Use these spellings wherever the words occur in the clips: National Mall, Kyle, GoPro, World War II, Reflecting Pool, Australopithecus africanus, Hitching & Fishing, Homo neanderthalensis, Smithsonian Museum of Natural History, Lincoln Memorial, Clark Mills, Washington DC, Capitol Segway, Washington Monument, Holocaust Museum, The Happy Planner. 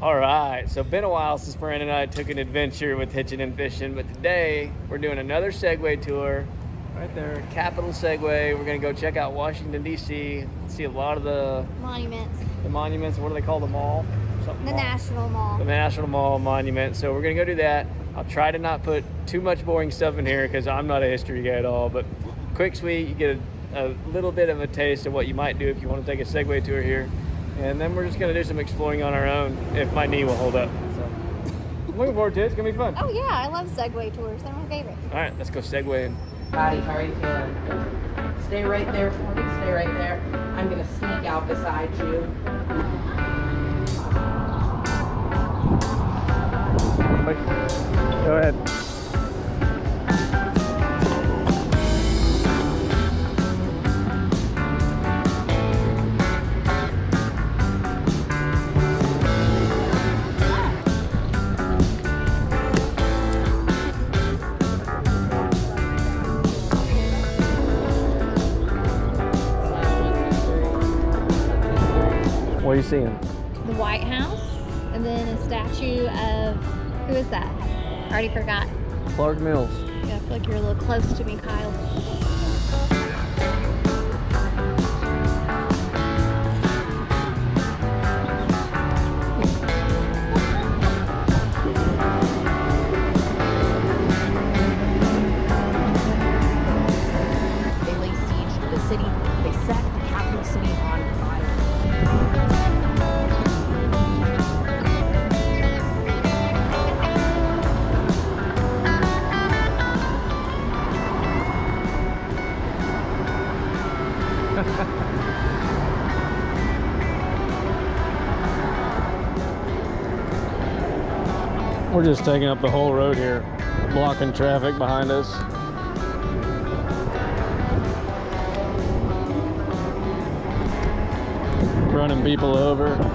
All right, so been a while since Brandon and I took an adventure with Hitching and Fishing, but today we're doing another Segway tour. Right there, Capitol Segway. We're gonna go check out Washington DC. See a lot of the monuments. The monuments. What do they call the mall? Something. The mall. National Mall. The National Mall monument. So we're gonna go do that. I'll try to not put too much boring stuff in here because I'm not a history guy at all. But quick, sweet. You get a little bit of a taste of what you might do if you want to take a Segway tour here. And then we're just gonna do some exploring on our own if my knee will hold up. So I'm looking forward to it, it's gonna be fun. Oh yeah, I love Segway tours, they're my favorite. All right, let's go Segway. Body, how are you feeling? Stay right there for me, stay right there. I'm gonna sneak out beside you. Go ahead. What are you seeing? The White House, and then a statue of, who is that? I already forgot. Clark Mills. Yeah, I feel like you're a little close to me, Kyle. They lay siege to the city. They set the capital city on fire. We're just taking up the whole road here, blocking traffic behind us. Running people over.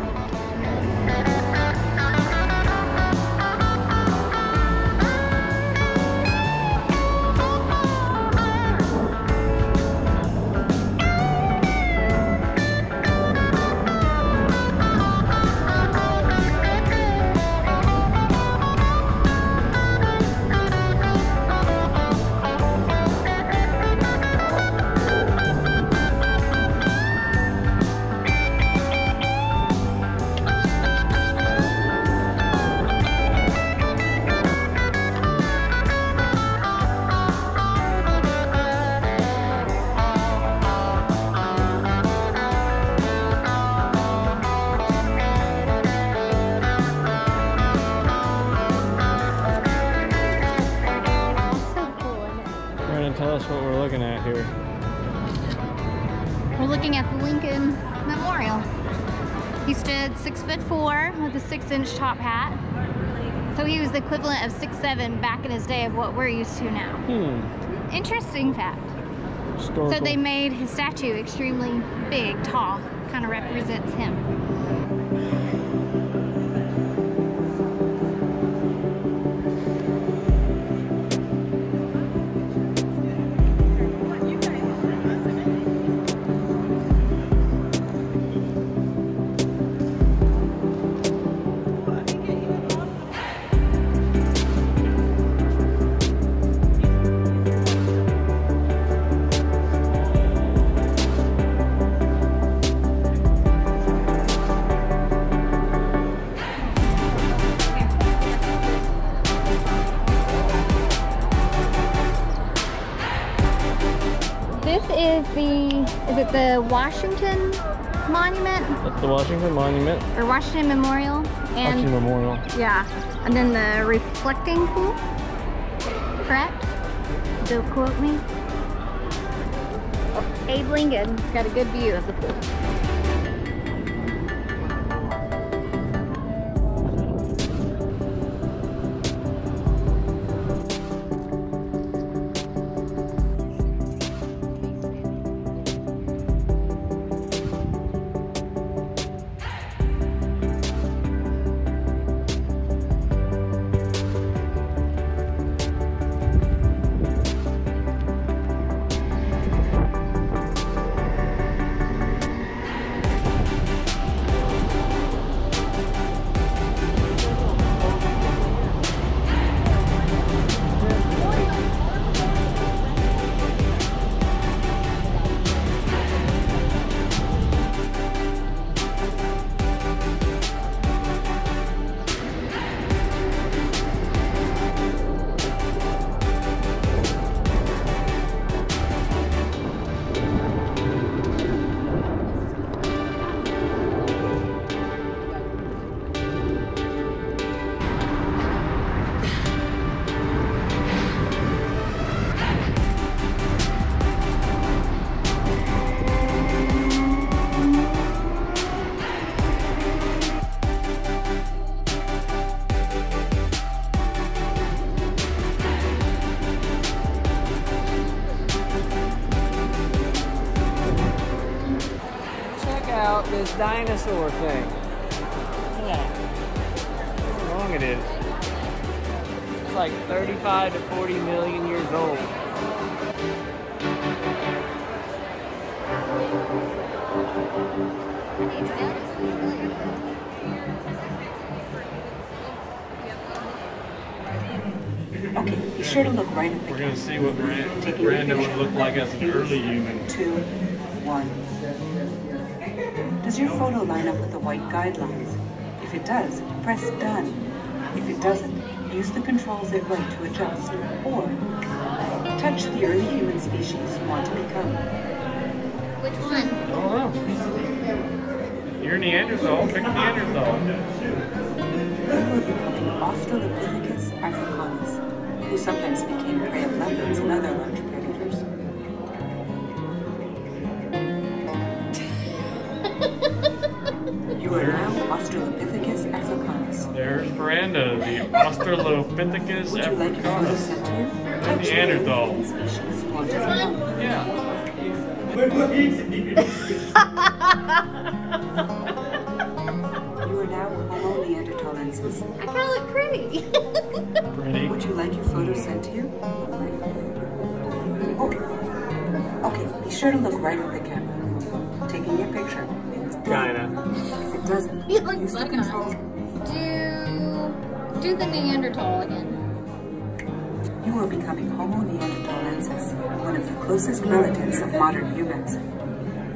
That's what we're looking at here. We're looking at the Lincoln Memorial. He stood 6'4" with a 6-inch top hat. So he was the equivalent of 6'7" back in his day of what we're used to now. Hmm. Interesting fact. Historical. So they made his statue extremely big, tall, kind of represents him. Is it the Washington Monument? That's the Washington Monument. Or Washington Memorial. And Washington Memorial. Yeah. And then the reflecting pool. Correct? Don't quote me. Oh, Abe Lincoln's got a good view of the pool. this dinosaur thing. Look at that. How long it is. It's like 35 to 40 million years old. Okay, be sure to look right at the camera. We're going to see what Brandon would look like as an early human. 2, 1. Does your photo line up with the white guidelines? If it does, press done. If it doesn't, use the controls at right to adjust, or touch the early human species you want to become. Which one? I don't know. You're Neanderthal, pick Neanderthal. They were becoming Australopithecus africanus, who sometimes became prey of leopards and other large predators. You are now Australopithecus africanus. There's Miranda, the Australopithecus africanus. Like Neanderthal. Yeah. You are now Homo neanderthalensis. I kind of look pretty. Pretty. Would you like your photo sent to you? Okay. Okay. Be sure to look right at the camera. Taking your picture. China. If it doesn't, you look use the controls. Do the Neanderthal again. You are becoming Homo neanderthalensis, one of the closest relatives of modern humans.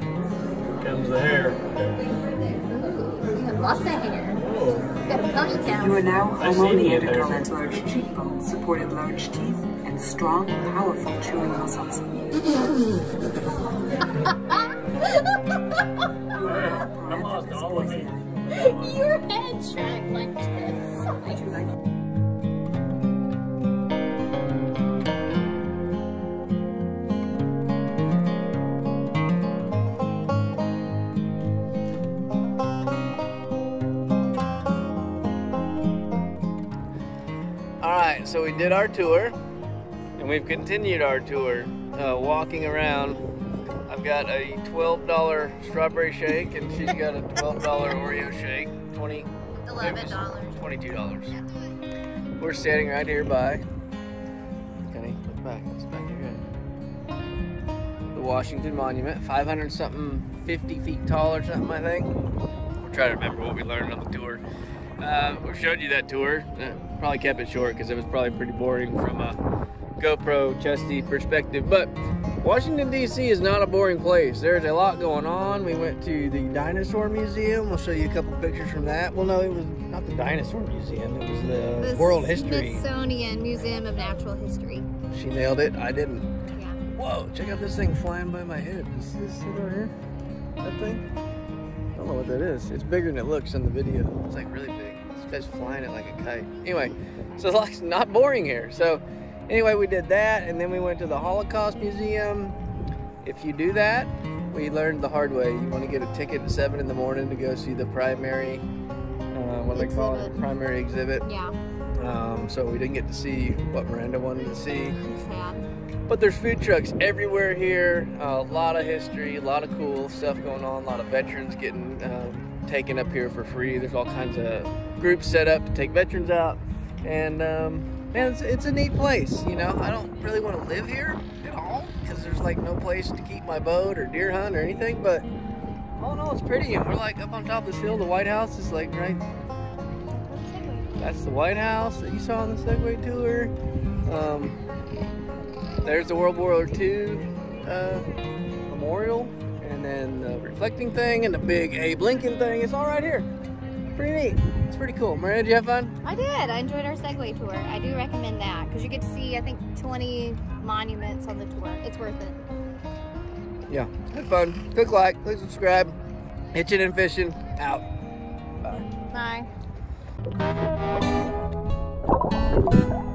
Here comes the hair. You have lots of hair. You got a ponytail. You are now Homo neanderthalensis. Large cheekbones, supported large teeth, and strong, powerful chewing muscles. Your head shrank like this. Alright, so we did our tour, and we've continued our tour walking around. I've got a $12 strawberry shake, and she's got a $12 Oreo shake. $22. We're standing right here by. Kenny, look back. It's back of your head. The Washington Monument, 50 feet tall or something, I think. We're trying to remember what we learned on the tour. We showed you that tour. Probably kept it short because it was probably pretty boring from a GoPro chesty perspective, but Washington DC is not a boring place. There's a lot going on. We went to the Dinosaur Museum. We'll show you a couple pictures from that. Well, no, it was not the Dinosaur Museum. It was the World History. Smithsonian Museum of Natural History. She nailed it. I didn't. Yeah. Whoa, check out this thing flying by my head. Is this it over here? That thing? I don't know what that is. It's bigger than it looks in the video. It's like really big. This guy's flying it like a kite. Anyway, so it's not boring here. So anyway, we did that, and then we went to the Holocaust Museum. If you do that, we learned the hard way. You want to get a ticket at 7 in the morning to go see the primary, what do they call it? Primary exhibit. Yeah. So we didn't get to see what Miranda wanted to see. I'm sad. But there's food trucks everywhere here. A lot of history, a lot of cool stuff going on. A lot of veterans getting taken up here for free. There's all kinds of groups set up to take veterans out, and man, it's a neat place, you know. I don't really want to live here at all because there's like no place to keep my boat or deer hunt or anything, but all in all, it's pretty, and we're like up on top of this hill. The White House is like right. That's the White House that you saw on the Segway tour. There's the World War II memorial, and then the reflecting thing and the big Abe Lincoln thing. It's all right here. Pretty neat. It's pretty cool. Miranda, did you have fun? I did. I enjoyed our Segway tour. I do recommend that because you get to see, I think, 20 monuments on the tour. It's worth it. Yeah. Have fun. Click like. Click subscribe. Hitching and fishing. Out. Bye. Bye.